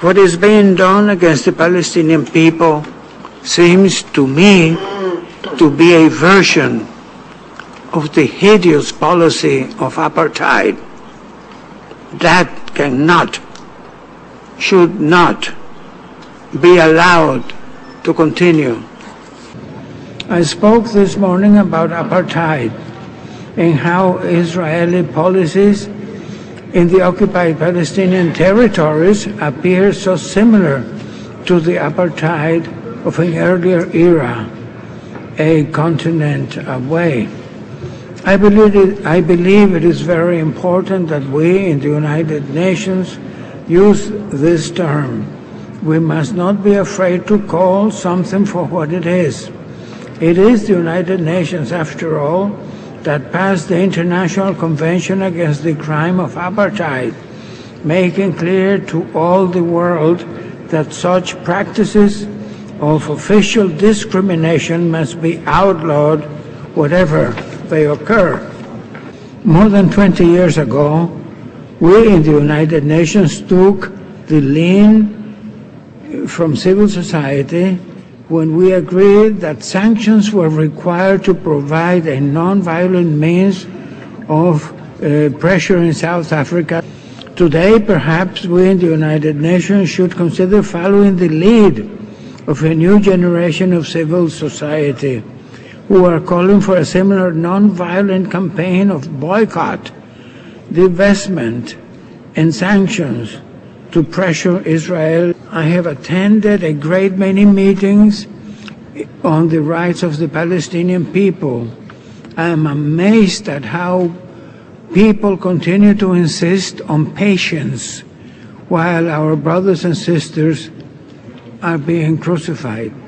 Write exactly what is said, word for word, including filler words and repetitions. what is being done against the Palestinian people seems to me to be a version of the hideous policy of apartheid. That cannot, should not be allowed to continue. I spoke this morning about apartheid and how Israeli policies in the occupied Palestinian territories appear so similar to the apartheid of an earlier era, a continent away. I believe it, I believe it is very important that we in the United Nations use this term. We must not be afraid to call something for what it is. It is the United Nations, after all, that passed the International Convention Against the Crime of Apartheid, making clear to all the world that such practices of official discrimination must be outlawed whatever they occur. More than twenty years ago, we in the United Nations took the lean from civil society when we agreed that sanctions were required to provide a non-violent means of uh, pressure in South Africa. Today, perhaps we in the United Nations should consider following the lead of a new generation of civil society who are calling for a similar non-violent campaign of boycott, divestment, and sanctions to pressure Israel. I have attended a great many meetings on the rights of the Palestinian people. I am amazed at how people continue to insist on patience while our brothers and sisters are being crucified.